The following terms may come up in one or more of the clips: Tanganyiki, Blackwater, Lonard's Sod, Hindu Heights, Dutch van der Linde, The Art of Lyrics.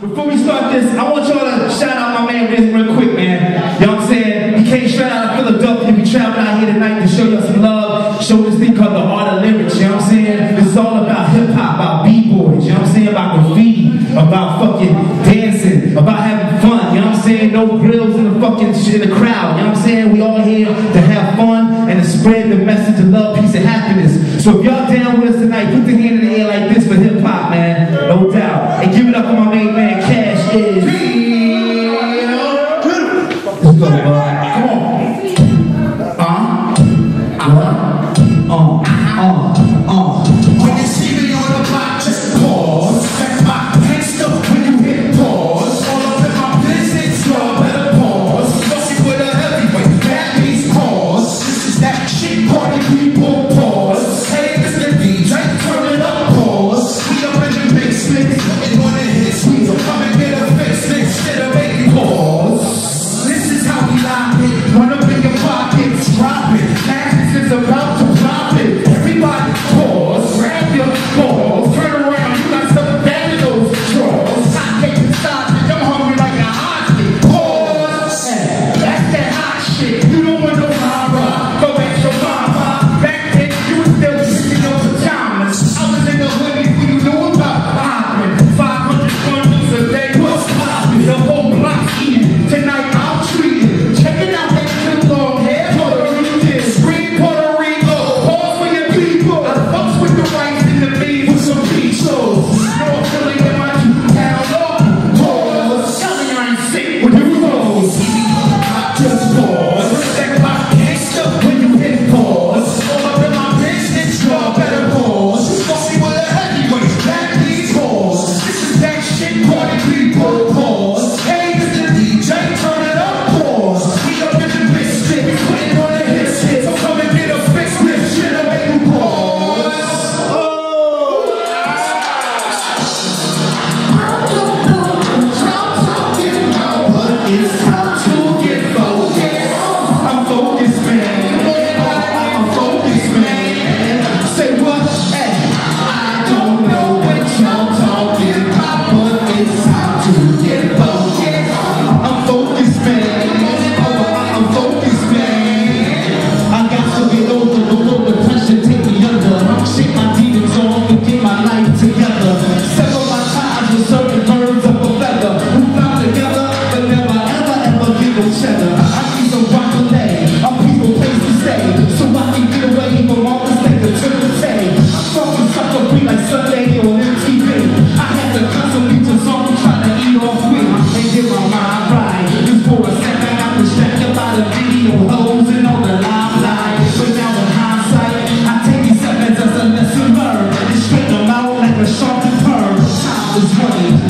Before we start this, I want y'all to shout out my man Riz real quick, man. You know what I'm saying? He came straight out of Philadelphia. We traveled out here tonight to show y'all some love. Show this thing called The Art of Lyrics, you know what I'm saying? It's all about hip-hop, about b-boys, you know what I'm saying? About graffiti, about fucking dancing, about having fun, you know what I'm saying? No grills in the fucking shit in the crowd, you know what I'm saying? We all here to have fun and to spread the message of love, peace, and happiness. So if y'all down with us tonight, put the hand in the air like this for hip-hop, man. No doubt. And give it up for my main man. Is let's go, come on. When you see me on the block, just pause. That's my pants up when you hit pause. All up in my business, y'all better pause. Fussy with a heavyweight, that means pause. This is that shit party, people pause. Hey, this is the DJ, turn it up, pause. We up in the basement, and on the hit squeeze, I'm coming in.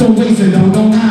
Don't waste it, don't